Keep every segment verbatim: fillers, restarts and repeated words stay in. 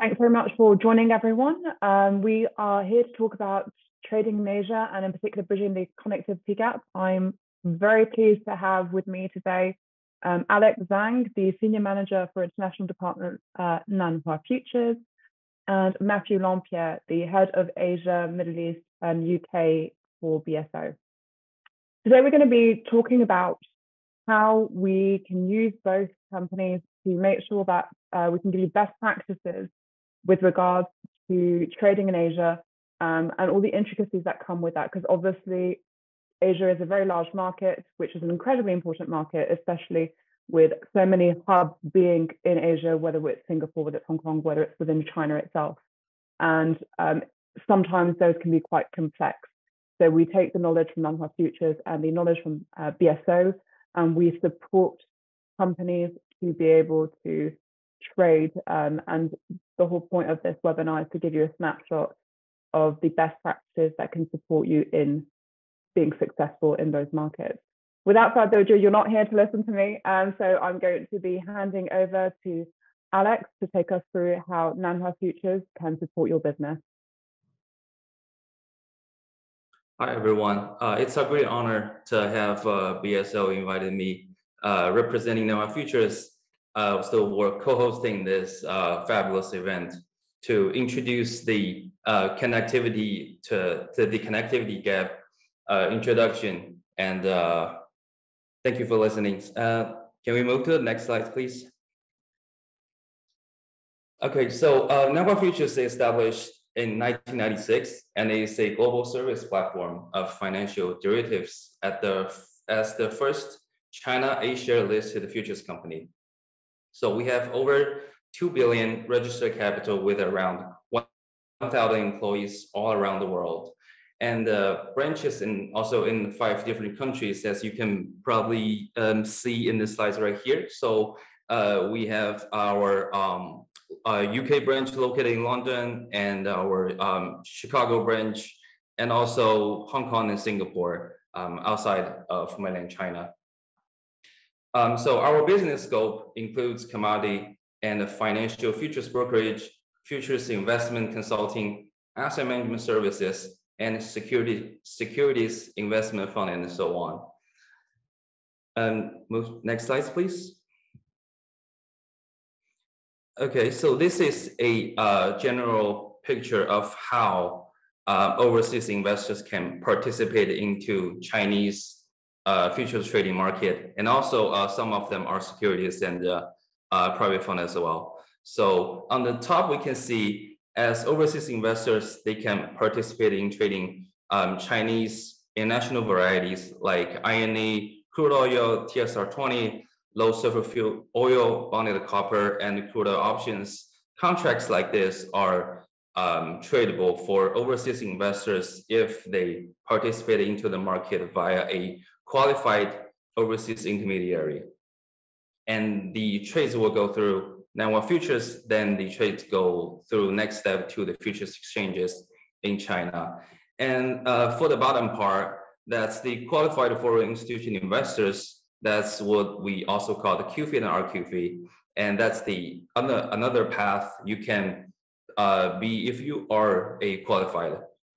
Thanks very much for joining everyone. Um, we are here to talk about trading in Asia and in particular bridging the connectivity gap. I'm very pleased to have with me today um, Alex Zhang, the Senior Manager for International Department at Nanhua Futures, and Matthew Lampier, the Head of Asia, Middle East and U K for B S O. Today we're going to be talking about how we can use both companies to make sure that uh, we can give you best practices with regards to trading in Asia um, and all the intricacies that come with that, because obviously Asia is a very large market, which is an incredibly important market, especially with so many hubs being in Asia, whether it's Singapore, whether it's Hong Kong, whether it's within China itself. And um, sometimes those can be quite complex. So we take the knowledge from Nanhua Futures and the knowledge from uh, B S O, and we support companies to be able to trade. Um, and the whole point of this webinar is to give you a snapshot of the best practices that can support you in being successful in those markets. Without further ado, you're not here to listen to me. Um, so I'm going to be handing over to Alex to take us through how Nanhua Futures can support your business. Hi, everyone. Uh, it's a great honor to have uh, B S O invited me Uh, representing Nanhua Futures, uh, so we're co-hosting this uh, fabulous event to introduce the uh, connectivity to, to the connectivity gap uh, introduction. And uh, thank you for listening. Uh, can we move to the next slide, please? Okay, so uh, Nanhua Futures is established in nineteen ninety-six and is a global service platform of financial derivatives at the as the first China A-share listed futures company. So we have over two billion registered capital with around one thousand employees all around the world. And uh, branches in also in five different countries, as you can probably um, see in the slides right here. So uh, we have our um, uh, U K branch located in London, and our um, Chicago branch, and also Hong Kong and Singapore um, outside of mainland China. Um, so our business scope includes commodity and financial futures brokerage, futures investment consulting, asset management services, and security, securities investment fund, and so on. Um, move, next slides, please. Okay, so this is a uh, general picture of how uh, overseas investors can participate into Chinese Uh, futures trading market, and also uh, some of them are securities and uh, uh, private fund as well. So on the top, we can see as overseas investors, they can participate in trading um, Chinese international varieties like I N E, crude oil, T S R twenty, low sulfur fuel oil, bonded copper, and crude oil options. Contracts like this are Um, tradable for overseas investors if they participate into the market via a qualified overseas intermediary. And the trades will go through Nanhua Futures, then the trades go through next step to the futures exchanges in China. And uh, for the bottom part, that's the qualified foreign institution investors. That's what we also call the Q F I I and R Q F I I. And that's the other, another path you can Uh, be if you are a qualified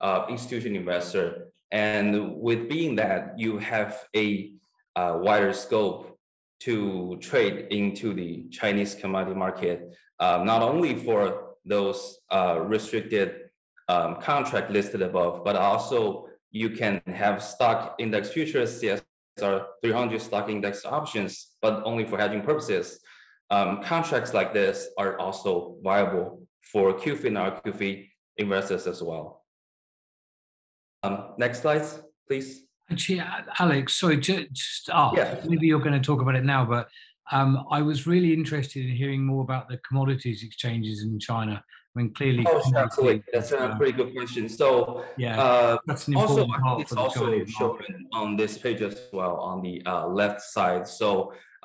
uh, institution investor. And with being that, you have a uh, wider scope to trade into the Chinese commodity market, uh, not only for those uh, restricted um, contract listed above, but also you can have stock index futures, C S R three hundred stock index options, but only for hedging purposes. Um, contracts like this are also viable for Q F I I and R Q F I I investors as well. Um, next slides, please. Actually, Alex, sorry, just, oh, yeah. Maybe you're going to talk about it now, but um, I was really interested in hearing more about the commodities exchanges in China. I mean, clearly. Oh, sure, absolutely. That's a uh, pretty good question. So, yeah, uh, that's an also, part it's also shown on this page as well on the uh, left side. So,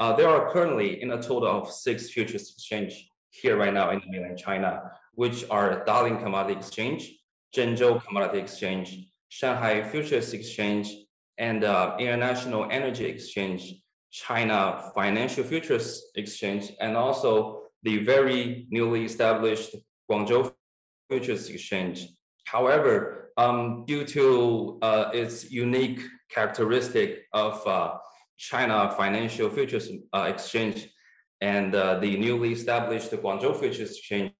uh, there are currently in a total of six futures exchange here right now in mainland China, which are Dalian Commodity Exchange, Guangzhou Commodity Exchange, Shanghai Futures Exchange, and uh, International Energy Exchange, China Financial Futures Exchange, and also the very newly established Guangzhou Futures Exchange. However, um, due to uh, its unique characteristic of uh, China Financial Futures uh, Exchange and uh, the newly established Guangzhou Futures Exchange,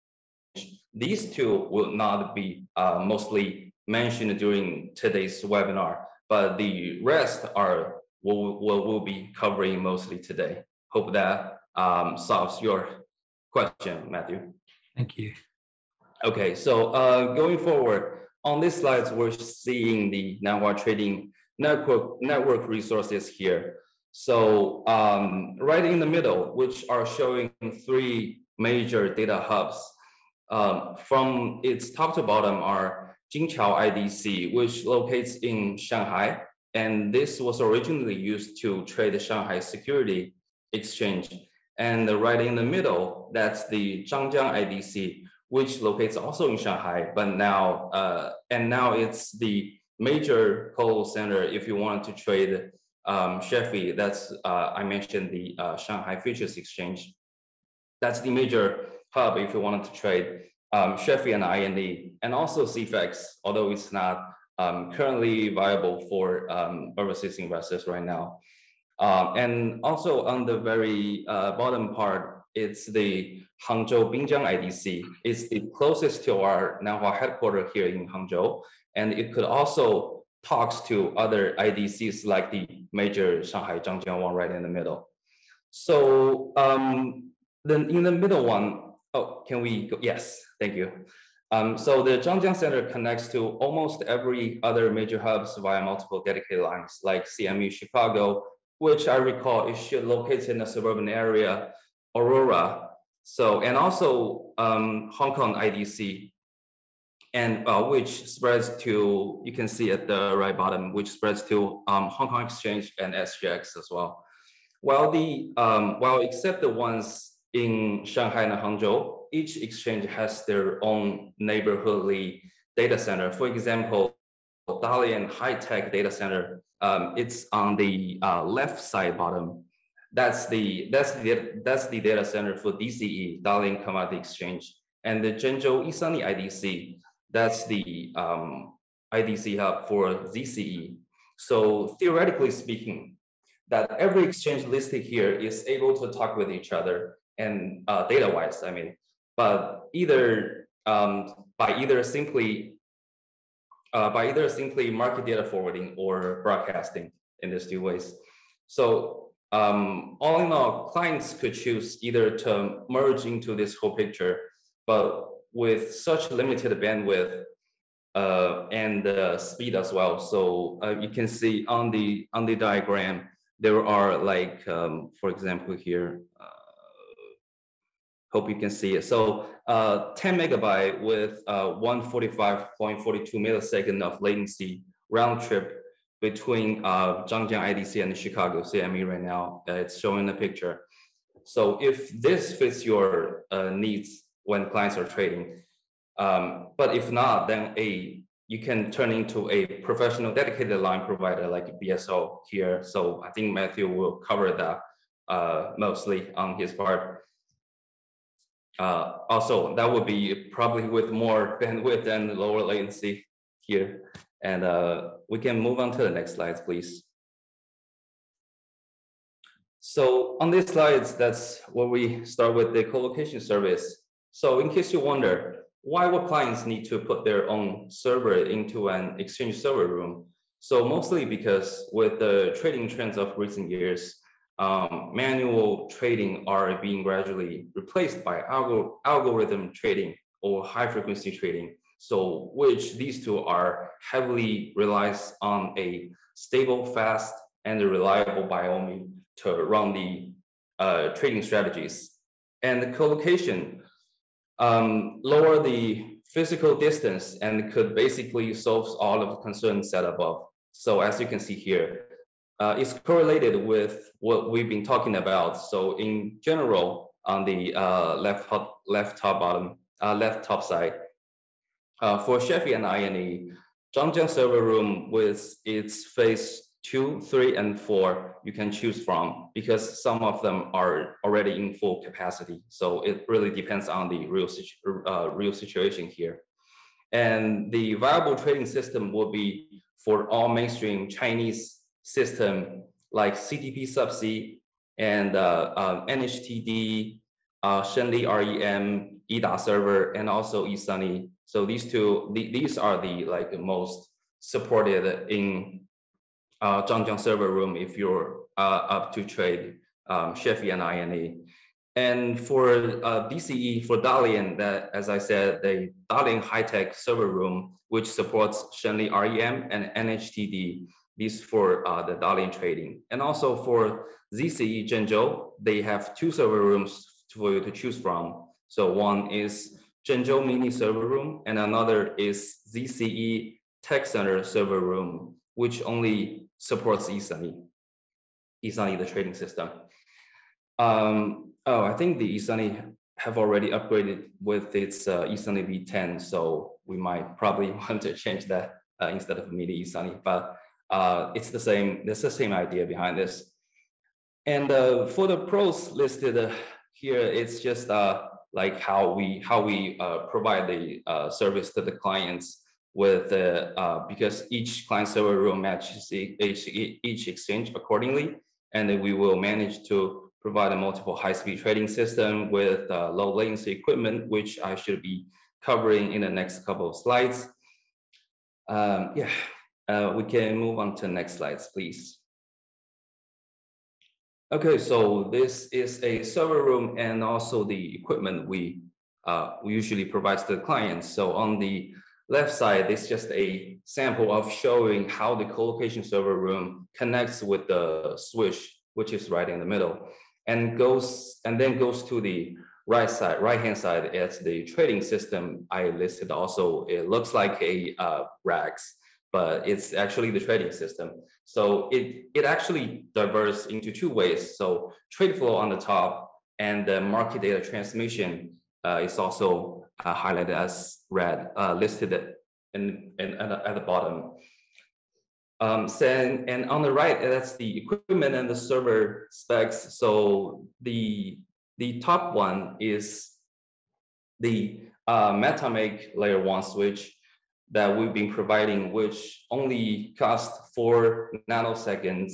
these two will not be uh, mostly mentioned during today's webinar, but the rest are what we'll, we'll be covering mostly today. Hope that um, solves your question, Matthew. Thank you. Okay, so uh, going forward, on these slides, we're seeing the Nanhua Trading Network, network resources here. So um, right in the middle, which are showing three major data hubs. Um, from its top to bottom are Zhangjiang I D C, which locates in Shanghai. And this was originally used to trade the Shanghai Security Exchange. And right in the middle, that's the Zhangjiang I D C, which locates also in Shanghai, but now, uh, and now it's the major call center if you want to trade um, S H F I, that's, uh, I mentioned the uh, Shanghai Futures Exchange. That's the major hub if you wanted to trade um, S H F I and I N E, and also C F E X, although it's not um, currently viable for um, overseas investors right now. Um, and also on the very uh, bottom part, it's the Hangzhou Binjiang I D C. It's the closest to our Nanhua headquarters here in Hangzhou. And it could also talk to other I D Cs like the major Shanghai Zhangjiang one right in the middle. So um, then in the middle one, oh, can we go? Yes, thank you. Um, so the Zhangjiang Center connects to almost every other major hubs via multiple dedicated lines like C M E Chicago, which I recall is located in a suburban area, Aurora. So, and also um, Hong Kong I D C. And uh, which spreads to, you can see at the right bottom, which spreads to um, Hong Kong Exchange and S G X as well. While the, um, well, except the ones in Shanghai and Hangzhou, each exchange has their own neighborhoodly data center. For example, Dalian High Tech Data Center, um, it's on the uh, left side bottom. That's the, that's, the, that's the data center for D C E, Dalian Commodity Exchange, and the Zhengzhou Isani I D C. That's the um, I D C hub for Z C E. So theoretically speaking, that every exchange listed here is able to talk with each other and uh, data-wise, I mean, but either um, by either simply uh, by either simply market data forwarding or broadcasting in these two ways. So um, all in all, clients could choose either to merge into this whole picture, but with such limited bandwidth uh, and uh, speed as well. So uh, you can see on the on the diagram, there are like, um, for example here, uh, hope you can see it. So uh, ten megabyte with uh, one forty-five point four two milliseconds of latency round trip between uh, Zhangjiang I D C and Chicago C M E right now. Uh, it's showing the picture. So if this fits your uh, needs, when clients are trading. Um, but if not, then a you can turn into a professional dedicated line provider like B S O here. So I think Matthew will cover that uh, mostly on his part. Uh, also, that would be probably with more bandwidth and lower latency here. And uh, we can move on to the next slides, please. So on these slides, that's where we start with the co-location service. So in case you wonder, why would clients need to put their own server into an exchange server room? So mostly because with the trading trends of recent years, um, manual trading are being gradually replaced by algor algorithm trading or high frequency trading. So which these two are heavily relies on a stable, fast, and reliable biome to run the uh, trading strategies. And the co-location Um, lower the physical distance and could basically solve all of the concerns set above. So as you can see here, uh, it's correlated with what we've been talking about. So in general, on the uh, left top, left top bottom, uh, left top side, uh, for S H F I and I N E, Zhangjiang server room with its face two, three, and four you can choose from, because some of them are already in full capacity. So it really depends on the real, situ uh, real situation here. And the viable trading system will be for all mainstream Chinese system like C T P subsidy and uh, uh, N H T D, uh, Shenli R E M, E D A server, and also Esunny. So these two, the, these are the like the most supported in uh, Zhangjiang server room if you're uh, up to trade um, S H F I and I N E. And for uh, D C E, for Dalian, that, as I said, the Dalian high-tech server room, which supports Shenli R E M and N H T D. These for uh, the Dalian trading. And also for Z C E Zhengzhou, they have two server rooms for you to choose from. So one is Zhengzhou mini server room, and another is Z C E Tech Center server room, which only supports Isani, Isani the trading system. Um, oh, I think the Isani have already upgraded with its uh, Isani V ten, so we might probably want to change that uh, instead of mini Isani, but Uh, it's the same, there's the same idea behind this. And uh, for the pros listed uh, here, it's just uh, like how we how we uh, provide the uh, service to the clients with the, uh, uh, because each client server room matches each, each exchange accordingly. And then we will manage to provide a multiple high-speed trading system with uh, low latency equipment, which I should be covering in the next couple of slides. Um, yeah. Uh, we can move on to the next slides, please. Okay, so this is a server room and also the equipment we, uh, we usually provide to the clients. So on the left side, it's just a sample of showing how the co-location server room connects with the switch, which is right in the middle, and goes and then goes to the right side, right-hand side. It's the trading system I listed. Also, it looks like a uh, racks, but it's actually the trading system. So it, it actually diverges into two ways. So trade flow on the top and the market data transmission uh, is also uh, highlighted as red, uh, listed in, in, at the bottom. Um, so, and, and on the right, that's the equipment and the server specs. So the, the top one is the uh, MetaMake layer one switch that we've been providing, which only cost four nanoseconds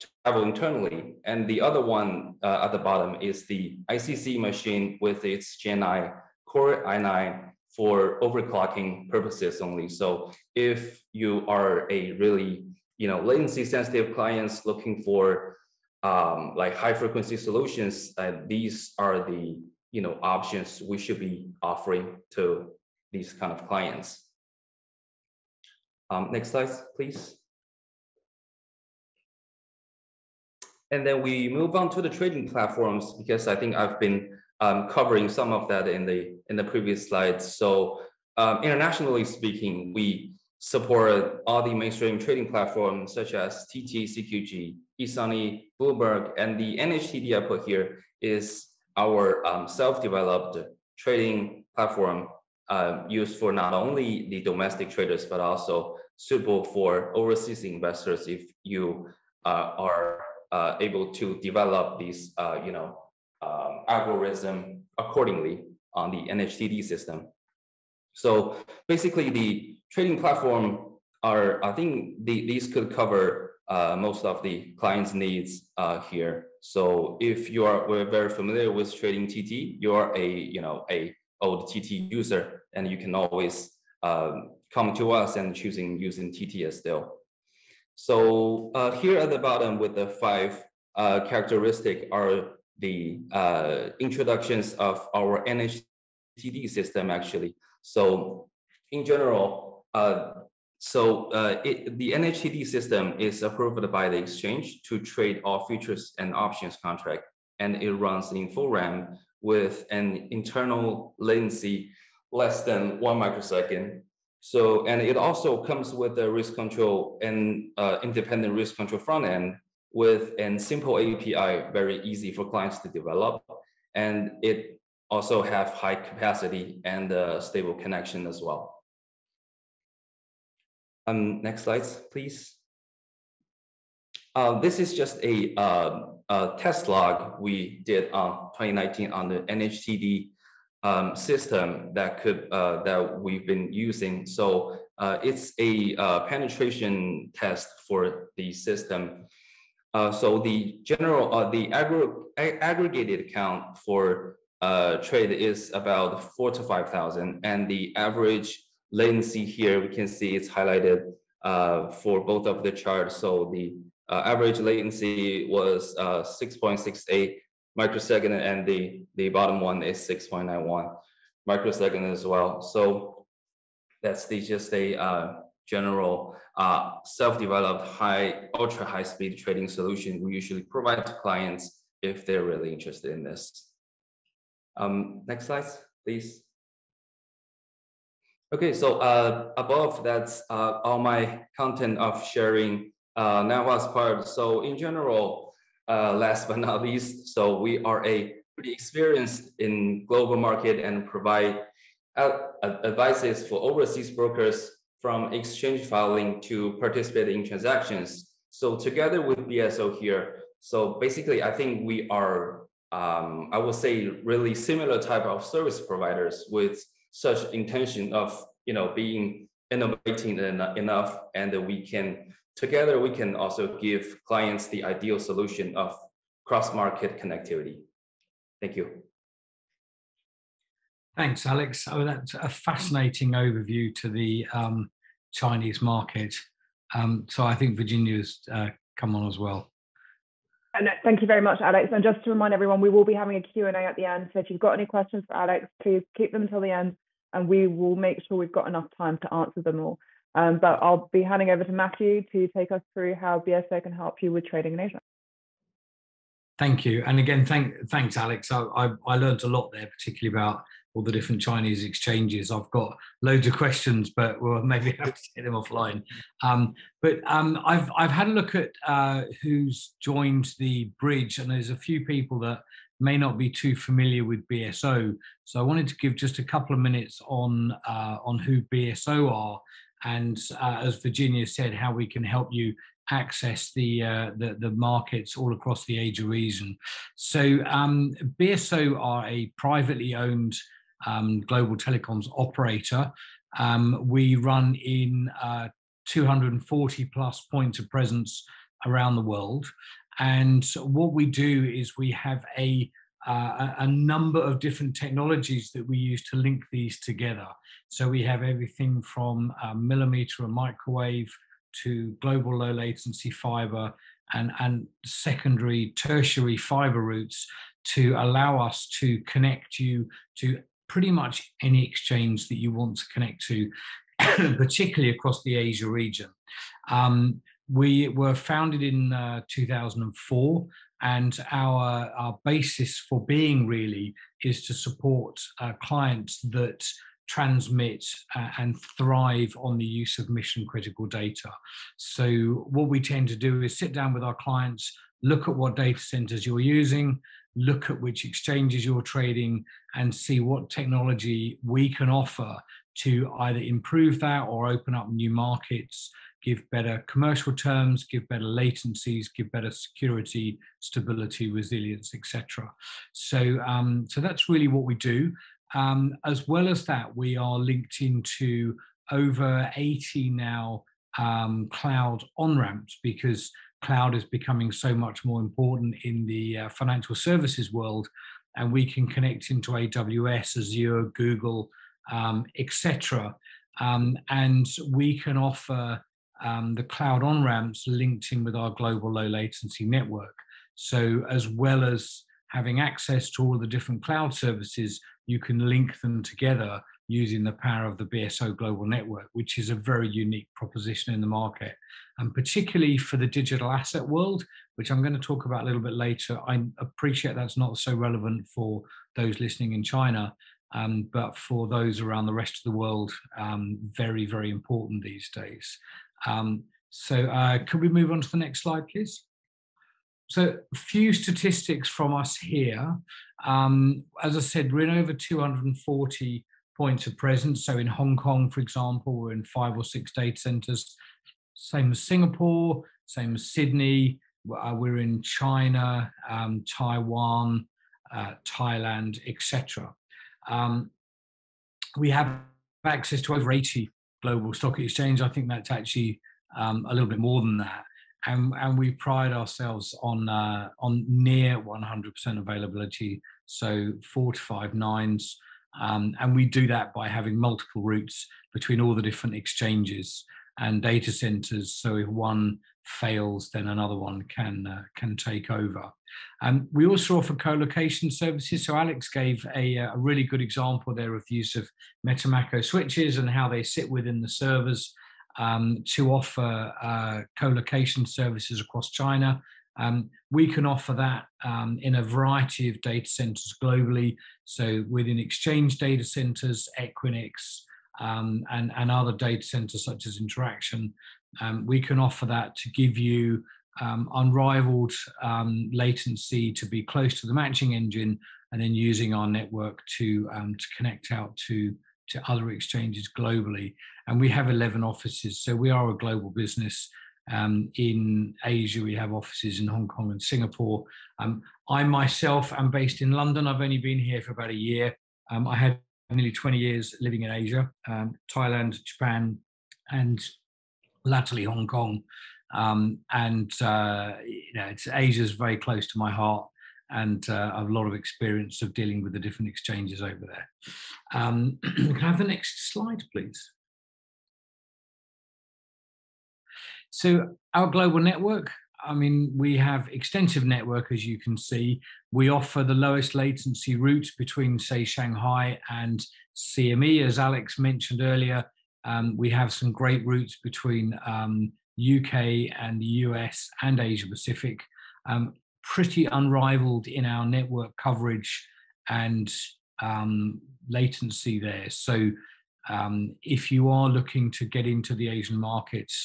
to travel internally. And the other one uh, at the bottom is the I C C machine with its Gen nine Core i nine for overclocking purposes only. So if you are a really, you know, latency sensitive clients looking for um, like high frequency solutions, uh, these are the, you know, options we should be offering to these kind of clients. Um, next slide, please. And then we move on to the trading platforms, because I think I've been um, covering some of that in the in the previous slides. So um, internationally speaking, we support all the mainstream trading platforms such as T T, C Q G, Esunny, Bloomberg, and the N H T D I put here is our um, self-developed trading platform uh, used for not only the domestic traders, but also suitable for overseas investors if you uh, are uh, able to develop these, uh, you know, um, algorithm accordingly on the N H T D system. So basically, the trading platform are, I think the, these could cover uh, most of the clients' needs uh, here. So if you are we're very familiar with trading T T, you are a, you know, a old T T user, and you can always um, come to us and choosing using T T as still. So uh, here at the bottom with the five uh, characteristic are the uh, introductions of our N H T D system actually. So in general, uh, so uh, it, the N H T D system is approved by the exchange to trade all futures and options contract, and it runs in full RAM with an internal latency less than one microsecond. So, and it also comes with a risk control and uh, independent risk control front end with a simple A P I, very easy for clients to develop. And it also have high capacity and uh, stable connection as well. Um, next slides, please. Uh, this is just a, uh, a test log we did on twenty nineteen on the N H T D um, system that could uh, that we've been using. So uh, it's a uh, penetration test for the system. Uh, so the general uh, the aggr aggregated account for uh, trade is about four to five thousand, and the average latency here we can see it's highlighted uh, for both of the charts. So the Uh, average latency was uh, six point six eight microsecond, and the, the bottom one is six point nine one microsecond as well. So that's the, just a uh, general uh, self-developed high, ultra high speed trading solution we usually provide to clients if they're really interested in this. Um, next slides, please. Okay, so uh, above that's uh, all my content of sharing Uh, Nanhua's part. So in general, uh, last but not least, so we are a pretty experienced in global market and provide advices for overseas brokers from exchange filing to participate in transactions. So together with B S O here, so basically I think we are, um, I would say, really similar type of service providers with such intention of, you know, being innovating enough, and that we can together, we can also give clients the ideal solution of cross-market connectivity. Thank you. Thanks, Alex. Oh, that's a fascinating overview to the um, Chinese market. Um, so I think Virginia's uh, come on as well. And thank you very much, Alex. And just to remind everyone, we will be having a Q and A at the end. So if you've got any questions for Alex, please keep them until the end, and we will make sure we've got enough time to answer them all. Um, but I'll be handing over to Matthew to take us through how B S O can help you with trading in Asia. Thank you. And again, thank, thanks, Alex. I, I, I learned a lot there, particularly about all the different Chinese exchanges. I've got loads of questions, but we'll maybe have to take them offline. Um, but um, I've, I've had a look at uh, who's joined the bridge, and there's a few people that may not be too familiar with B S O. So I wanted to give just a couple of minutes on, uh, on who B S O are, and uh, as Virginia said, how we can help you access the, uh, the, the markets all across the Asia region. So um, B S O are a privately owned um, global telecoms operator. Um, we run in uh, two hundred forty plus points of presence around the world. And what we do is we have a Uh, a number of different technologies that we use to link these together. So we have everything from uh, millimeter and microwave to global low latency fiber and, and secondary, tertiary fiber routes to allow us to connect you to pretty much any exchange that you want to connect to, particularly across the Asia region. Um, we were founded in uh, two thousand four. And our, our basis for being really is to support uh, clients that transmit uh, and thrive on the use of mission critical data. So what we tend to do is sit down with our clients, look at what data centers you're using, look at which exchanges you're trading, and see what technology we can offer to either improve that or open up new markets, give better commercial terms, give better latencies, give better security, stability, resilience, et cetera. So, um, so that's really what we do. Um, as well as that, we are linked into over eighty now um, cloud on-ramps, because cloud is becoming so much more important in the uh, financial services world, and we can connect into A W S, Azure, Google, um, et cetera. Um, and we can offer Um, the cloud on-ramps linked in with our global low latency network. So as well as having access to all the different cloud services, you can link them together using the power of the B S O global network, which is a very unique proposition in the market. And particularly for the digital asset world, which I'm going to talk about a little bit later. I appreciate that's not so relevant for those listening in China, um, but for those around the rest of the world, um, very, very important these days. Um, so uh, could we move on to the next slide, please? So a few statistics from us here. Um, as I said, we're in over two hundred forty points of presence. So in Hong Kong, for example, we're in five or six data centers, same as Singapore, same as Sydney. Uh, we're in China, um, Taiwan, uh, Thailand, et cetera. Um, we have access to over eighty global stock exchanges. I think that's actually um, a little bit more than that. And, and we pride ourselves on uh, on near one hundred percent availability, so four to five nines. Um, and we do that by having multiple routes between all the different exchanges and data centers. So if one fails, then another one can uh, can take over. Um, we also offer co-location services. So Alex gave a, a really good example there of the use of Metamaco switches and how they sit within the servers um, to offer uh, co-location services across China. Um, we can offer that um, in a variety of data centers globally. So within exchange data centers, Equinix, um, and, and other data centers such as Interaction, um, we can offer that to give you um, unrivaled um, latency to be close to the matching engine, and then using our network to, um, to connect out to, to other exchanges globally. And we have eleven offices, so we are a global business. Um, in Asia, we have offices in Hong Kong and Singapore. Um, I myself am based in London. I've only been here for about a year. Um, I had nearly twenty years living in Asia, um, Thailand, Japan, and latterly Hong Kong. Um, and uh, you know, it's, Asia's very close to my heart, and uh, I have a lot of experience of dealing with the different exchanges over there. Um, can I have the next slide, please? So our global network, I mean, we have extensive network, as you can see. We offer the lowest latency route between, say, Shanghai and C M E, as Alex mentioned earlier. Um, we have some great routes between um, U K and the U S and Asia Pacific, um, pretty unrivaled in our network coverage and um, latency there. So um, if you are looking to get into the Asian markets,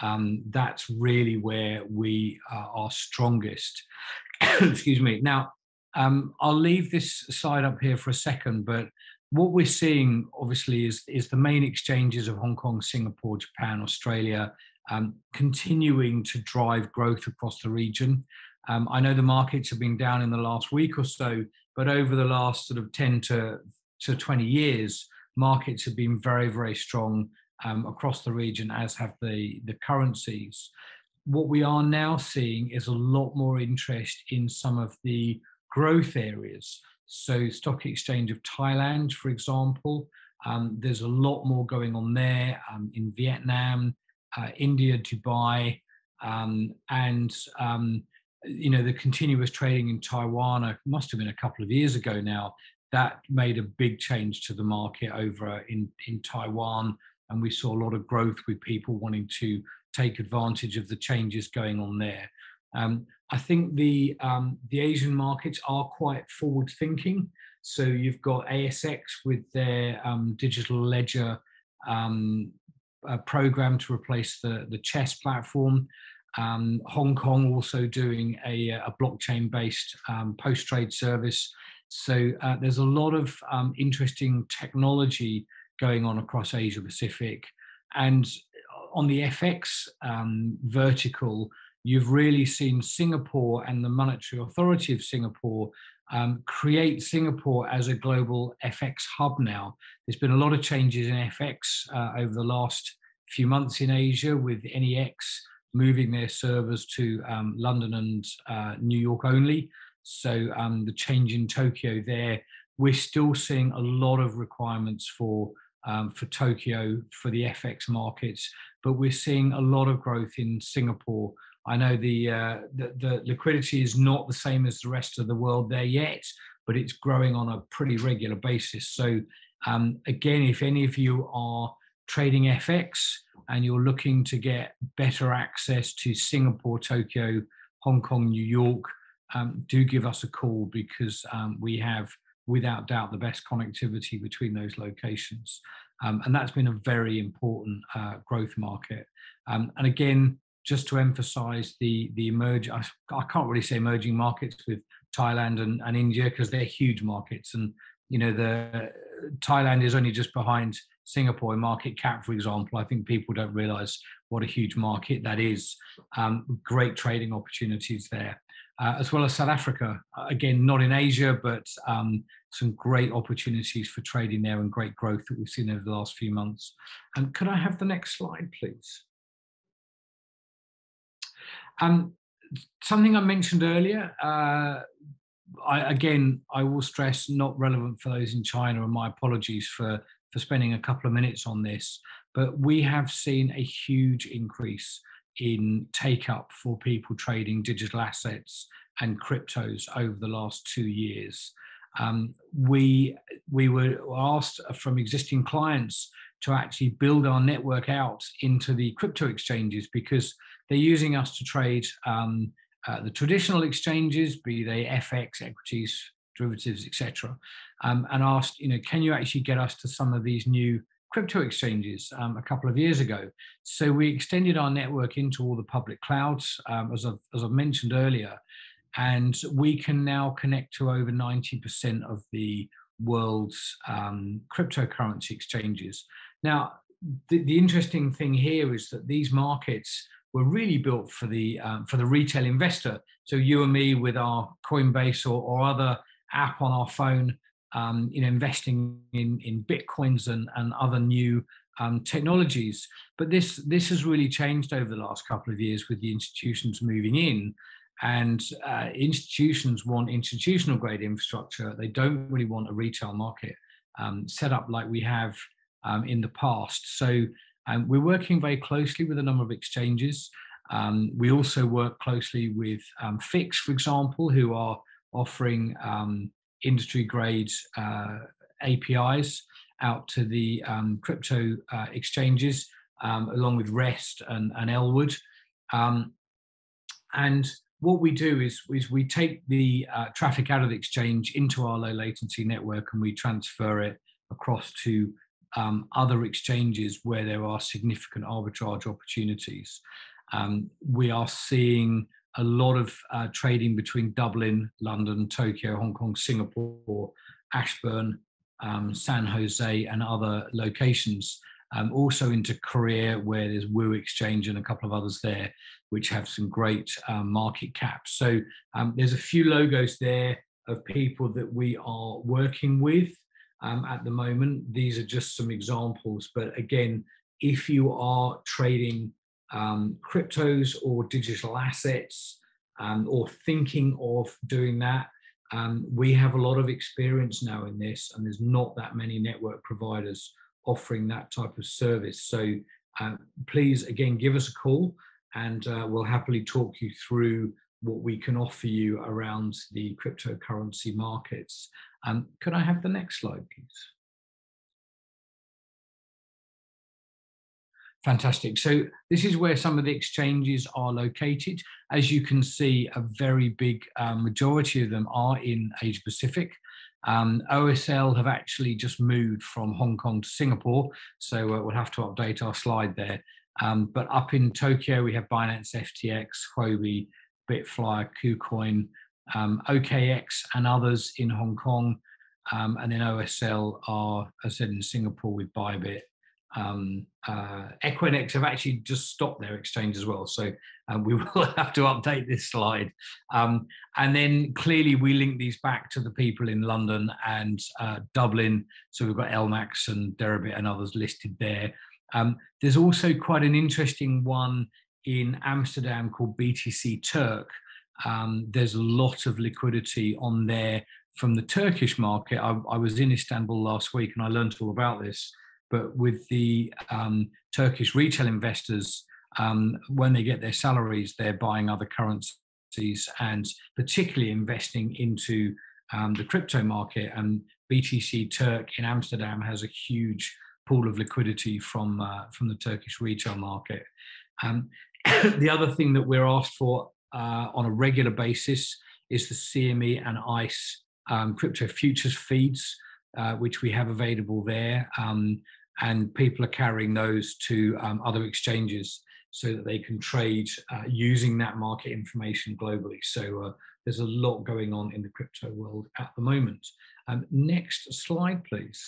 Um, that's really where we uh, are strongest. Excuse me. Now, um, I'll leave this slide up here for a second, but what we're seeing, obviously, is, is the main exchanges of Hong Kong, Singapore, Japan, Australia, um, continuing to drive growth across the region. Um, I know the markets have been down in the last week or so, but over the last sort of ten to twenty years, markets have been very, very strong Um, across the region, as have the, the currencies. What we are now seeing is a lot more interest in some of the growth areas. So Stock Exchange of Thailand, for example, um, there's a lot more going on there, um, in Vietnam, uh, India, Dubai, um, and um, you know, the continuous trading in Taiwan, it must have been a couple of years ago now, that made a big change to the market over in, in Taiwan. And we saw a lot of growth with people wanting to take advantage of the changes going on there. Um, I think the, um, the Asian markets are quite forward thinking. So you've got A S X with their um, digital ledger um, uh, program to replace the, the C H E S S platform. Um, Hong Kong also doing a, a blockchain-based um, post-trade service. So uh, there's a lot of um, interesting technology going on across Asia Pacific. And on the F X um, vertical, you've really seen Singapore and the Monetary Authority of Singapore um, create Singapore as a global F X hub now. There's been a lot of changes in F X uh, over the last few months in Asia, with N E X moving their servers to um, London and uh, New York only. So um, the change in Tokyo there, we're still seeing a lot of requirements for Um, for Tokyo, for the F X markets, but we're seeing a lot of growth in Singapore. I know the, uh, the, the liquidity is not the same as the rest of the world there yet, but it's growing on a pretty regular basis. So um, again, if any of you are trading F X and you're looking to get better access to Singapore, Tokyo, Hong Kong, New York, um, do give us a call, because um, we have without doubt the best connectivity between those locations. Um, and that's been a very important uh, growth market. Um, and again, just to emphasize the, the emerging, I, I can't really say emerging markets with Thailand and, and India, because they're huge markets. And, you know, the Thailand is only just behind Singapore in market cap, for example, I think people don't realize what a huge market that is. Um, great trading opportunities there, uh, as well as South Africa. Again, not in Asia, but um, some great opportunities for trading there and great growth that we've seen over the last few months. And could I have the next slide, please? Um, something I mentioned earlier, uh, I, again, I will stress not relevant for those in China, and my apologies for, for spending a couple of minutes on this, but we have seen a huge increase in take-up for people trading digital assets and cryptos over the last two years. Um, we, we were asked from existing clients to actually build our network out into the crypto exchanges because they're using us to trade um, uh, the traditional exchanges, be they F X, equities, derivatives, et cetera, um, and asked, you know, can you actually get us to some of these new crypto exchanges um, a couple of years ago? So we extended our network into all the public clouds, um, as I've, as I've mentioned earlier, and we can now connect to over ninety percent of the world's um, cryptocurrency exchanges. Now, the, the interesting thing here is that these markets were really built for the um, for the retail investor. So you and me with our Coinbase or, or other app on our phone, um, in investing in, in Bitcoins and, and other new um, technologies. But this, this has really changed over the last couple of years with the institutions moving in. And uh, institutions want institutional grade infrastructure. They don't really want a retail market um, set up like we have um, in the past. So um, we're working very closely with a number of exchanges. Um, we also work closely with um, Fix, for example, who are offering um, industry grade uh, A P Is out to the um, crypto uh, exchanges, um, along with REST and, and Elwood. Um, and What we do is, is we take the uh, traffic out of the exchange into our low latency network, and we transfer it across to um, other exchanges where there are significant arbitrage opportunities. Um, we are seeing a lot of uh, trading between Dublin, London, Tokyo, Hong Kong, Singapore, Ashburn, um, San Jose and other locations. Um, also into Korea, where there's Woo Exchange and a couple of others there, which have some great um, market caps. So um, there's a few logos there of people that we are working with um, at the moment. These are just some examples. But again, if you are trading um, cryptos or digital assets um, or thinking of doing that, um, we have a lot of experience now in this, and there's not that many network providers offering that type of service. So um, please, again, give us a call, and uh, we'll happily talk you through what we can offer you around the cryptocurrency markets. Um, could I have the next slide, please? Fantastic. So this is where some of the exchanges are located. As you can see, a very big uh, majority of them are in Asia Pacific. Um, O S L have actually just moved from Hong Kong to Singapore, so uh, we'll have to update our slide there. Um, but up in Tokyo, we have Binance F T X, Huobi, Bitflyer, KuCoin, um, O K X and others in Hong Kong. Um, and then O S L are, as I said, in Singapore with Bybit. Um, uh, Equinix have actually just stopped their exchange as well, so uh, we will have to update this slide. Um, and then clearly we link these back to the people in London and uh, Dublin, so we've got L MAX and Deribit and others listed there. Um, there's also quite an interesting one in Amsterdam called B T C Turk. Um, there's a lot of liquidity on there from the Turkish market. I, I was in Istanbul last week and I learned all about this. But with the um, Turkish retail investors, um, when they get their salaries, they're buying other currencies and particularly investing into um, the crypto market. And B T C Turk in Amsterdam has a huge pool of liquidity from, uh, from the Turkish retail market. Um, the other thing that we're asked for uh, on a regular basis is the C M E and ICE um, crypto futures feeds, uh, which we have available there. Um, And people are carrying those to um, other exchanges so that they can trade uh, using that market information globally. So uh, there's a lot going on in the crypto world at the moment. Um, next slide, please.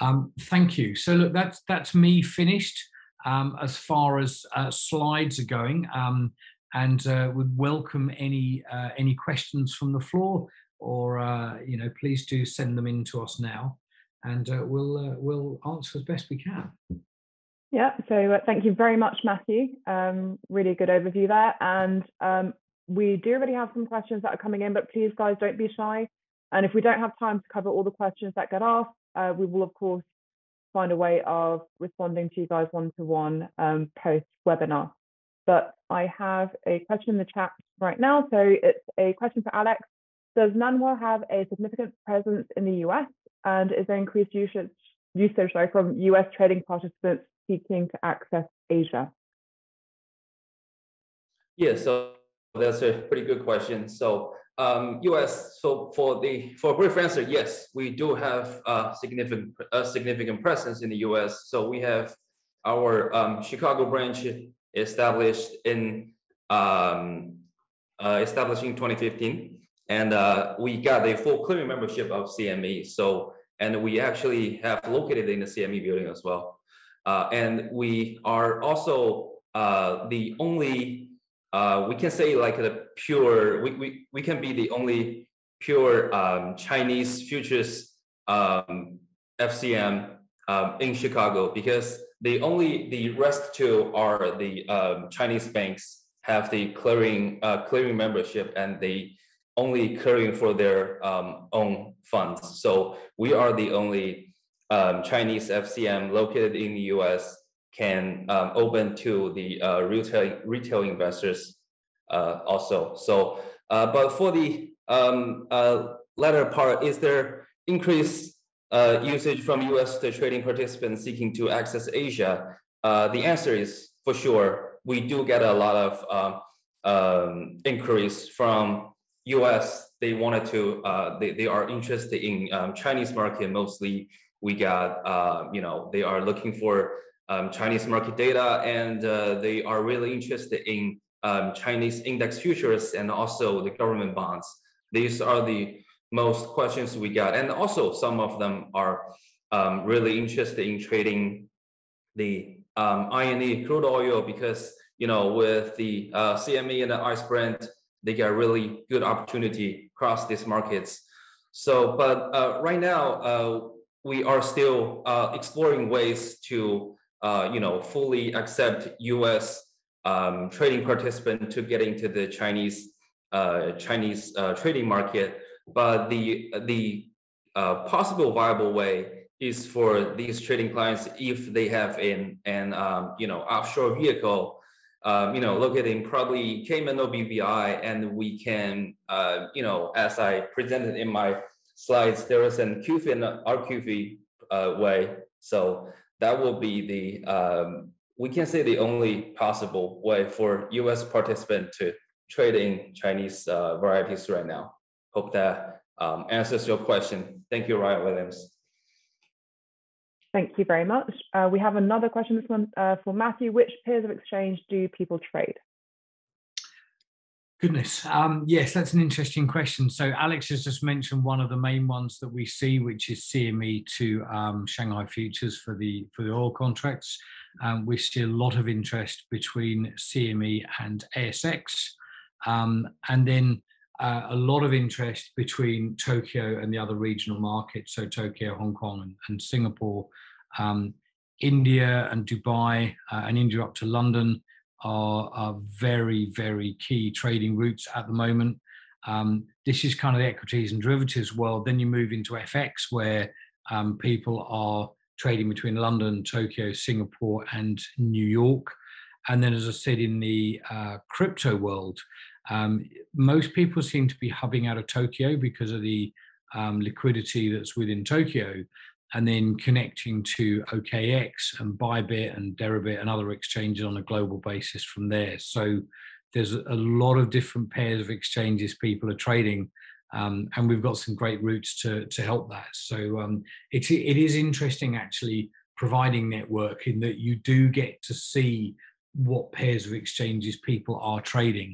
Um, thank you. So look, that's that's me finished um, as far as uh, slides are going, um, and uh, would welcome any uh, any questions from the floor, or uh, you know, please do send them in to us now, and uh, we'll uh, we'll answer as best we can. Yeah. So uh, thank you very much, Matthew. Um, really good overview there, and um, we do already have some questions that are coming in, but please, guys, don't be shy. And if we don't have time to cover all the questions that get asked, Uh, we will, of course, find a way of responding to you guys one-to-one um, post-webinar. But I have a question in the chat right now. So it's a question for Alex. Does Nanhua have a significant presence in the U S? And is there increased usage, usage sorry, from U S trading participants seeking to access Asia? Yeah, so that's a pretty good question. So Um, U S. So for the for a brief answer, yes, we do have a significant a significant presence in the U S. So we have our um, Chicago branch established in um, uh, established in twenty fifteen, and uh, we got a full clearing membership of C M E. So and we actually have located in the C M E building as well, uh, and we are also uh, the only. Uh, we can say like the pure, we, we, we can be the only pure um, Chinese futures um, F C M um, in Chicago, because the only, the rest two are the um, Chinese banks have the clearing uh, clearing membership, and they only clearing for their um, own funds. So we are the only um, Chinese F C M located in the U S can um, open to the uh, retail retail investors uh, also. So, uh, but for the um, uh, latter part, is there increased uh, usage from U S trading participants seeking to access Asia? Uh, the answer is for sure. We do get a lot of uh, um, inquiries from U S. They wanted to. Uh, they they are interested in um, Chinese market mostly. We got uh, you know, they are looking for Um, Chinese market data, and uh, they are really interested in um, Chinese index futures and also the government bonds. These are the most questions we got, and also some of them are um, really interested in trading the um, I N E crude oil, because you know, with the uh, C M E and the ICE Brent, they got really good opportunity across these markets. So, but uh, right now uh, we are still uh, exploring ways to Uh, you know, fully accept U S um, trading participant to get into the Chinese uh, Chinese uh, trading market, but the the uh, possible viable way is for these trading clients, if they have an an um, you know, offshore vehicle, um, you know, located in probably Cayman or B V I, and we can uh, you know, as I presented in my slides, there is an Q F I I and R Q F I I uh, way, so. That will be the, um, we can say the only possible way for U S participants to trade in Chinese uh, varieties right now. Hope that um, answers your question. Thank you, Ryan Williams. Thank you very much. Uh, we have another question, this one uh, for Matthew. Which pairs of exchange do people trade? Goodness, um, yes, that's an interesting question. So Alex has just mentioned one of the main ones that we see, which is C M E to um, Shanghai Futures for the for the oil contracts. Um, we see a lot of interest between C M E and A S X, um, and then uh, a lot of interest between Tokyo and the other regional markets, so Tokyo, Hong Kong, and, and Singapore, um, India and Dubai, uh, and India up to London. Are, are very, very key trading routes at the moment. Um, this is kind of the equities and derivatives world. Then you move into F X, where um, people are trading between London, Tokyo, Singapore, and New York. And then, as I said, in the uh, crypto world, um, most people seem to be hubbing out of Tokyo because of the um, liquidity that's within Tokyo, and then connecting to O K X and Bybit and Deribit and other exchanges on a global basis from there. So there's a lot of different pairs of exchanges people are trading, um, and we've got some great routes to, to help that. So um, it, it is interesting actually providing network in that you do get to see what pairs of exchanges people are trading.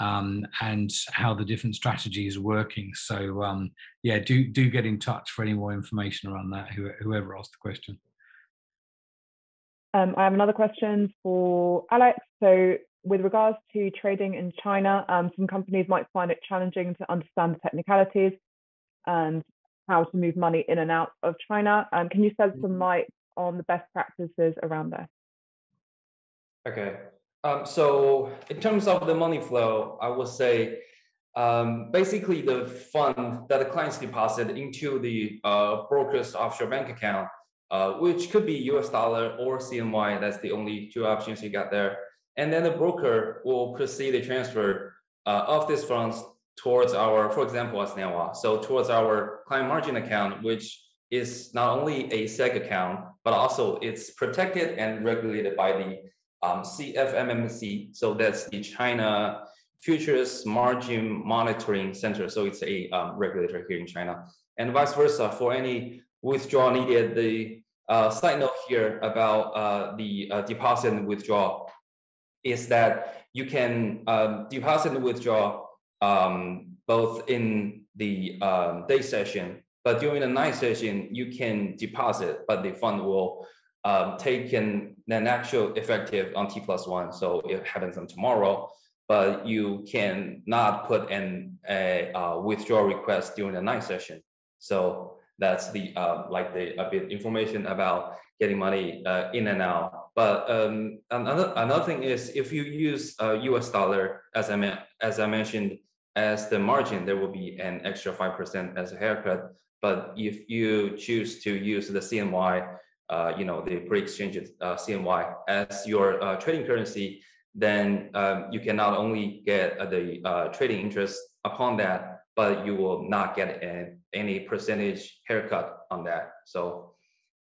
um, and how the different strategies are working. So um, yeah, do do get in touch for any more information around that, whoever asked the question. Um, I have another question for Alex. So with regards to trading in China, um, some companies might find it challenging to understand the technicalities and how to move money in and out of China. Um, can you shed some light on the best practices around there? Okay, um, so in terms of the money flow, I would say um, basically the fund that the clients deposit into the uh, broker's offshore bank account, uh, which could be U S dollar or C N Y, that's the only two options you got there. And then the broker will proceed the transfer uh, of these funds towards our, for example, as Nanhua, so towards our client margin account, which is not only a S E C account, but also it's protected and regulated by the um, C F M M C. So that's the China Futures Margin Monitoring Center. So it's a um, regulator here in China, and vice versa for any withdrawal needed. The uh, side note here about uh, the uh, deposit and withdrawal is that you can uh, deposit and withdraw um, both in the uh, day session, but during the night session, you can deposit, but the fund will um, take an, an actual effective on T plus one. So it happens on tomorrow, but you can not put in a uh, withdrawal request during the night session. So that's the uh, like the a bit information about getting money uh, in and out. But um, another another thing is, if you use uh, U S dollar, as I as I mentioned, as the margin, there will be an extra five percent as a haircut. But if you choose to use the C N Y, uh, you know, the pre-exchange uh, C N Y as your uh, trading currency, then um, you can not only get uh, the uh, trading interest upon that, but you will not get a, any percentage haircut on that. So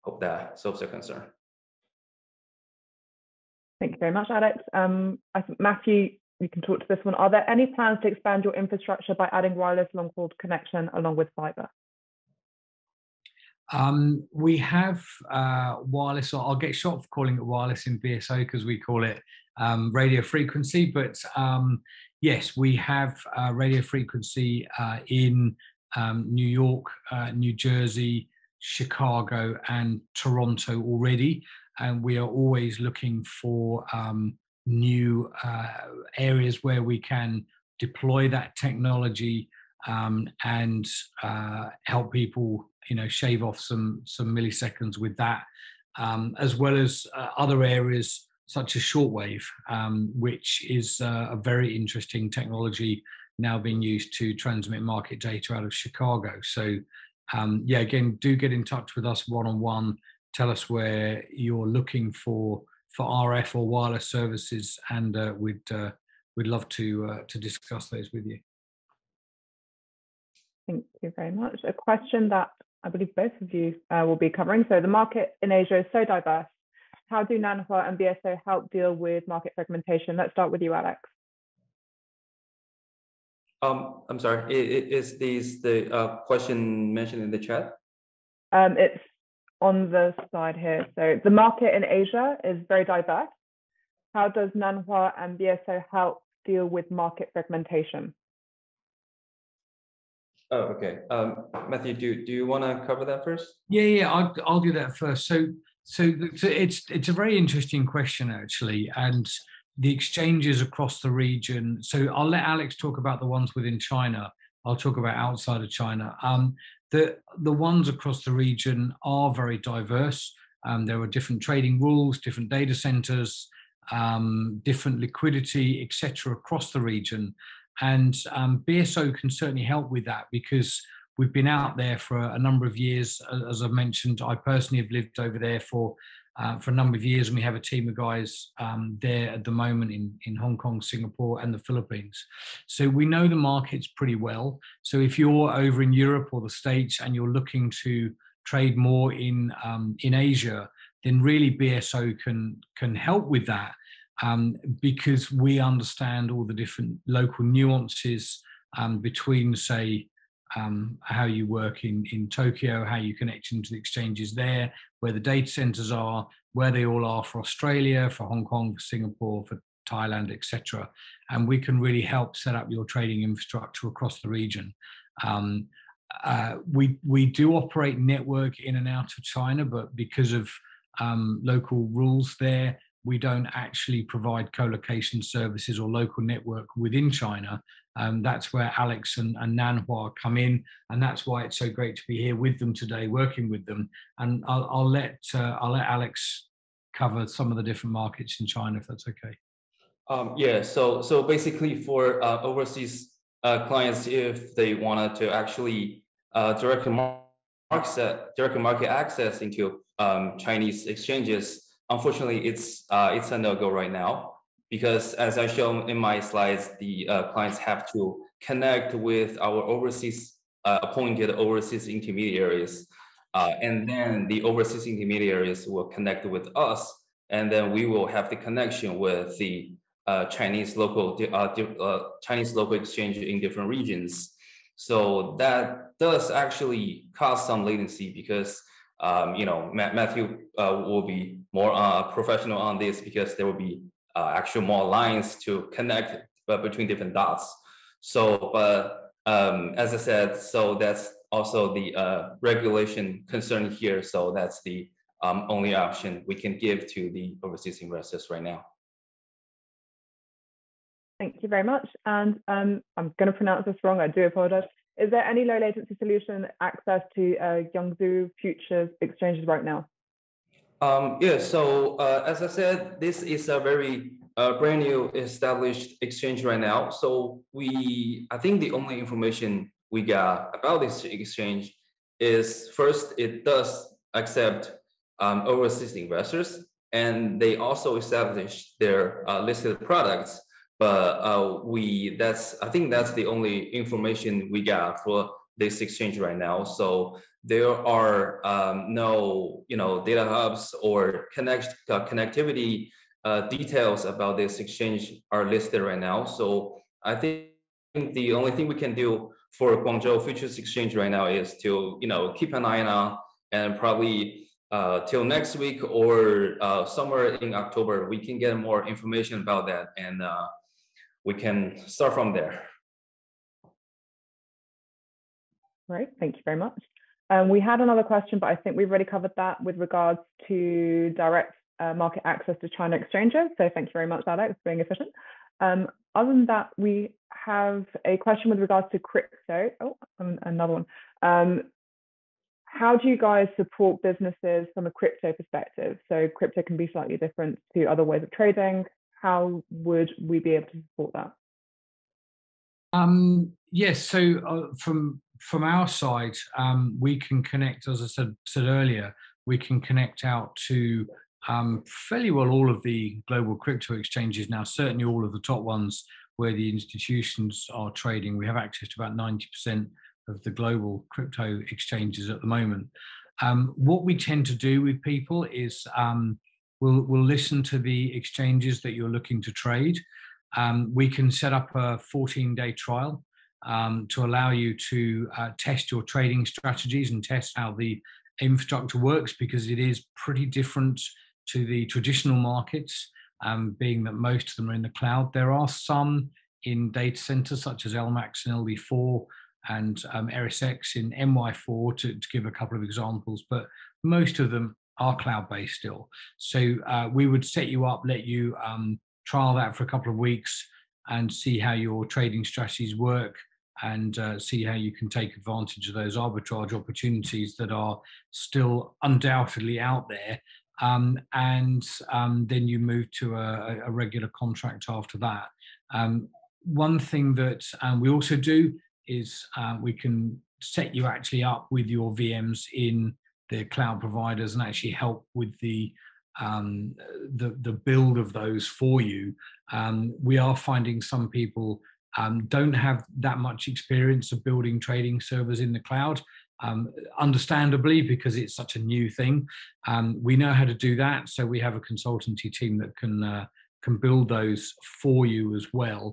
hope that solves your concern. Thank you very much, Alex. Um, I think Matthew, you can talk to this one. Are there any plans to expand your infrastructure by adding wireless long-haul connection along with fiber? Um, we have uh, wireless, or I'll get shot for calling it wireless in B S O because we call it um, radio frequency, but um, yes, we have uh, radio frequency uh, in um, New York, uh, New Jersey, Chicago and Toronto already, and we are always looking for um, new uh, areas where we can deploy that technology um, and uh, help people, you know, shave off some some milliseconds with that, um, as well as uh, other areas such as shortwave, um, which is uh, a very interesting technology now being used to transmit market data out of Chicago. So um, yeah, again, do get in touch with us one-on-one. Tell us where you're looking for for R F or wireless services, and uh, we'd uh, we'd love to uh, to discuss those with you. Thank you very much. A question that I believe both of you uh, will be covering. So the market in Asia is so diverse. How do Nanhua and B S O help deal with market fragmentation? Let's start with you, Alex. Um, I'm sorry, is, is the uh, question mentioned in the chat? Um, it's on the slide here. So the market in Asia is very diverse. How does Nanhua and B S O help deal with market fragmentation? Oh, okay. Um, Matthew, do, do you want to cover that first? Yeah, yeah, I'll, I'll do that first. So, so, so it's, it's a very interesting question, actually, and the exchanges across the region. So I'll let Alex talk about the ones within China. I'll talk about outside of China. Um, the, the ones across the region are very diverse. Um, there are different trading rules, different data centers, um, different liquidity, et cetera, across the region. And um, B S O can certainly help with that because we've been out there for a number of years. As I've mentioned, I personally have lived over there for, uh, for a number of years, and we have a team of guys um, there at the moment in, in Hong Kong, Singapore and the Philippines. So we know the markets pretty well. So if you're over in Europe or the States and you're looking to trade more in, um, in Asia, then really B S O can, can help with that. Um, because we understand all the different local nuances um, between, say, um, how you work in, in Tokyo, how you connect into the exchanges there, where the data centers are, where they all are for Australia, for Hong Kong, for Singapore, for Thailand, et cetera. And we can really help set up your trading infrastructure across the region. Um, uh, we, we do operate network in and out of China, but because of um, local rules there, we don't actually provide co-location services or local network within China. Um, that's where Alex and, and Nanhua come in, and that's why it's so great to be here with them today, working with them. And I'll, I'll let uh, I'll let Alex cover some of the different markets in China, if that's okay. Um, yeah. So so basically, for uh, overseas uh, clients, if they wanted to actually uh, direct market direct market access into um, Chinese exchanges, unfortunately, it's uh, it's a no-go right now, because as I shown in my slides, the uh, clients have to connect with our overseas uh, appointed overseas intermediaries, uh, and then the overseas intermediaries will connect with us, and then we will have the connection with the uh, Chinese local uh, uh, Chinese local exchange in different regions. So that does actually cause some latency, because um, you know, Matthew uh, will be more uh, professional on this, because there will be uh, actual more lines to connect uh, between different dots. So, but um, as I said, so that's also the uh, regulation concern here. So that's the um, only option we can give to the overseas investors right now. Thank you very much. And um, I'm going to pronounce this wrong. I do apologize. Is there any low latency solution access to uh, Guangzhou Futures Exchanges right now? Um, yeah, so uh, as I said, this is a very uh, brand new established exchange right now. So we, I think the only information we got about this exchange is, first, it does accept um, overseas investors, and they also established their uh, listed products. But uh, we, that's, I think that's the only information we got for this exchange right now. So there are um, no, you know, data hubs or connect uh, connectivity uh, details about this exchange are listed right now. So I think the only thing we can do for Guangzhou Futures Exchange right now is to, you know, keep an eye on, and probably uh, till next week or uh, somewhere in October, we can get more information about that, and uh, we can start from there. Right. Thank you very much. Um, we had another question, but I think we've already covered that with regards to direct uh, market access to China exchanges. So thank you very much, Alex, for being efficient. Um, other than that, we have a question with regards to crypto. Oh, another one. Um, how do you guys support businesses from a crypto perspective? So crypto can be slightly different to other ways of trading. How would we be able to support that? Um, yes. So uh, from From our side, um, we can connect, as I said, said earlier, we can connect out to um, fairly well all of the global crypto exchanges now, certainly all of the top ones where the institutions are trading. We have access to about ninety percent of the global crypto exchanges at the moment. Um, what we tend to do with people is um, we'll, we'll listen to the exchanges that you're looking to trade. Um, we can set up a fourteen day trial Um, to allow you to uh, test your trading strategies and test how the infrastructure works, because it is pretty different to the traditional markets, um, being that most of them are in the cloud. There are some in data centers such as L MAX and L D four and um, R S X in M Y four, to, to give a couple of examples, but most of them are cloud-based still. So uh, we would set you up, let you um, trial that for a couple of weeks and see how your trading strategies work, and uh, see how you can take advantage of those arbitrage opportunities that are still undoubtedly out there. Um, and um, then you move to a, a regular contract after that. Um, one thing that um, we also do is uh, we can set you actually up with your V Ms in the cloud providers and actually help with the um, the, the build of those for you. Um, we are finding some people Um, don't have that much experience of building trading servers in the cloud, um, understandably, because it's such a new thing. Um, we know how to do that, so we have a consultancy team that can uh, can build those for you as well.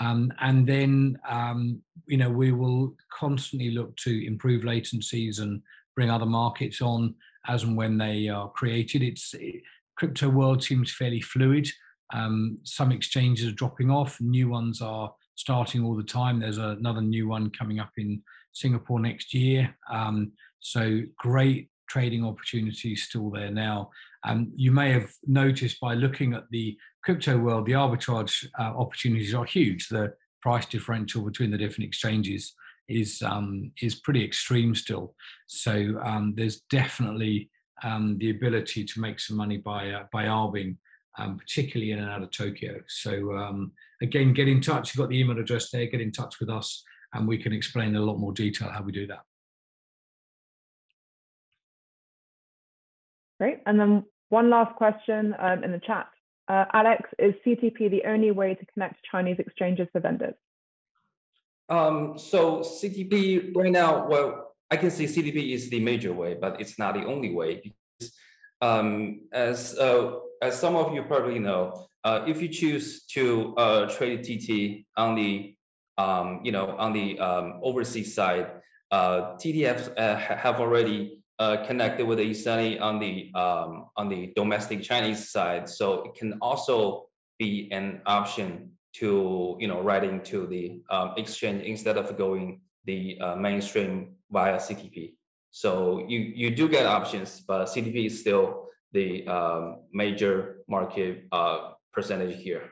Um, and then, um, you know, we will constantly look to improve latencies and bring other markets on as and when they are created. It's it, crypto world seems fairly fluid. Um, some exchanges are dropping off, new ones are starting all the time. There's another new one coming up in Singapore next year. Um, so great trading opportunities still there now. And um, you may have noticed by looking at the crypto world, the arbitrage uh, opportunities are huge. The price differential between the different exchanges is um, is pretty extreme still. So um, there's definitely um, the ability to make some money by uh, by arbing, um, particularly in and out of Tokyo. So um, again, get in touch. You've got the email address there. Get in touch with us, and we can explain in a lot more detail how we do that. Great. And then one last question um, in the chat. Uh, Alex, is C T P the only way to connect Chinese exchanges to vendors? Um, so C T P right now, well, I can say C T P is the major way, but it's not the only way. Because, um, as uh, as some of you probably know, uh, if you choose to uh, trade T T on the um, you know on the um, overseas side, uh, T T Fs uh, have already Uh, connected with Isani on the um, on the domestic Chinese side, so it can also be an option to you know write into the um, exchange instead of going the uh, mainstream via C T P. So you you do get options, but C T P is still the um, major market uh, percentage here.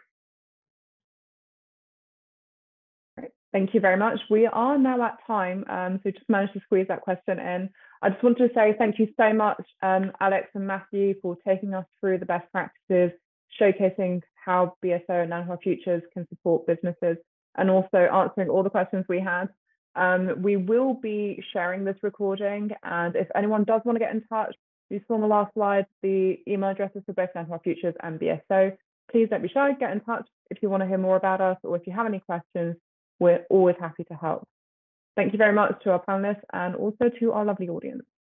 Great. Thank you very much. We are now at time, um, so just managed to squeeze that question in. I just wanted to say thank you so much, um, Alex and Matthew, for taking us through the best practices, showcasing how B S O and Nanhua Futures can support businesses, and also answering all the questions we had. Um, we will be sharing this recording, and if anyone does want to get in touch, you saw on the last slide the email addresses for both Nanhua Futures and B S O. Please don't be shy, get in touch if you want to hear more about us, or if you have any questions, we're always happy to help. Thank you very much to our panelists and also to our lovely audience.